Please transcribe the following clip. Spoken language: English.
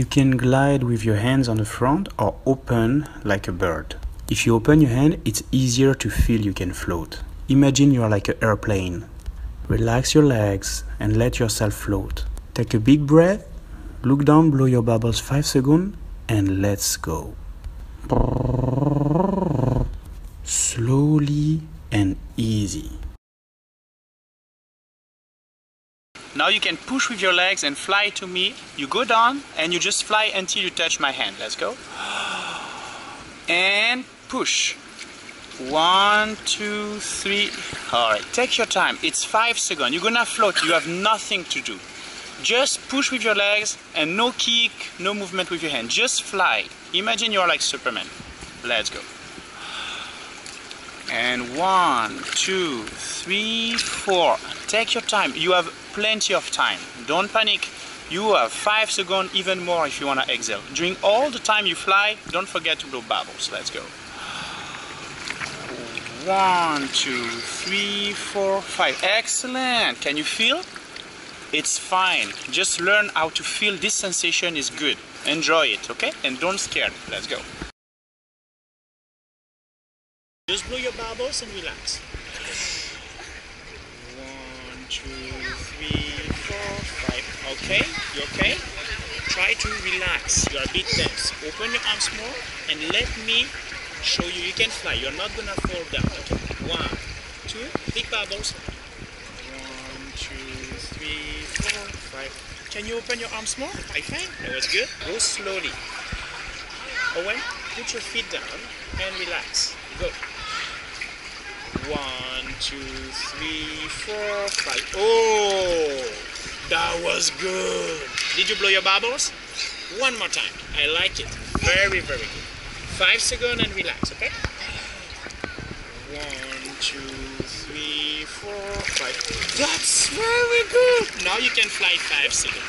You can glide with your hands on the front or open like a bird. If you open your hand, it's easier to feel you can float. Imagine you are like an airplane. Relax your legs and let yourself float. Take a big breath, look down, blow your bubbles 5 seconds and let's go. Slowly and easy. Now you can push with your legs and fly to me. You go down and you just fly until you touch my hand. Let's go. And push. 1, 2, 3. All right, take your time. It's 5 seconds. You're gonna float. You have nothing to do. Just push with your legs and no kick, no movement with your hand. Just fly. Imagine you're like Superman. Let's go. And 1, 2, 3, 4. Take your time. You have plenty of time. Don't panic. You have 5 seconds, even more if you want to exhale. During all the time you fly, don't forget to blow bubbles. Let's go. 1, 2, 3, 4, 5. Excellent. Can you feel? It's fine. Just learn how to feel. This sensation is good. Enjoy it, okay? And don't scare. Let's go. Just blow your bubbles and relax. 1, 2, 3, 4, 5. Okay, you okay? Try to relax. You are a bit tense. Open your arms more and let me show you. You can fly. You are not gonna fall down. Okay. 1, 2, big bubbles. 1, 2, 3, 4, 5. Can you open your arms more? High five. That was good. Go slowly. Owen, put your feet down and relax. Go. 1, 2, 3, 4, 5. Oh, that was good. Did you blow your bubbles? One more time. I like it. Very, very good. 5 seconds and relax, okay? 1, 2, 3, 4, 5. That's very good. Now you can fly 5 seconds.